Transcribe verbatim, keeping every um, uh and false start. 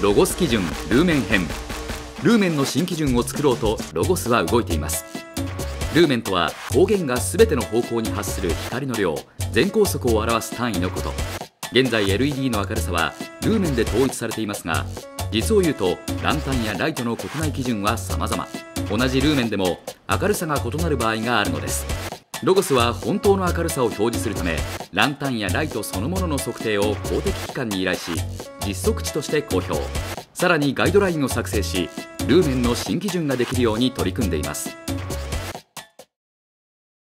ロゴス基準ルーメン編。ルーメンの新基準を作ろうとロゴスは動いています。ルーメンとは光源が全ての方向に発する光の量、全光速を表す単位のこと。現在 エルイーディー の明るさはルーメンで統一されていますが、実を言うとランタンやライトの国内基準は様々。同じルーメンでも明るさが異なる場合があるのです。ロゴスは本当の明るさを表示するため、ランタンやライトそのものの測定を公的機関に依頼し、実測値として公表。さらにガイドラインを作成し、ルーメンの新基準ができるように取り組んでいます。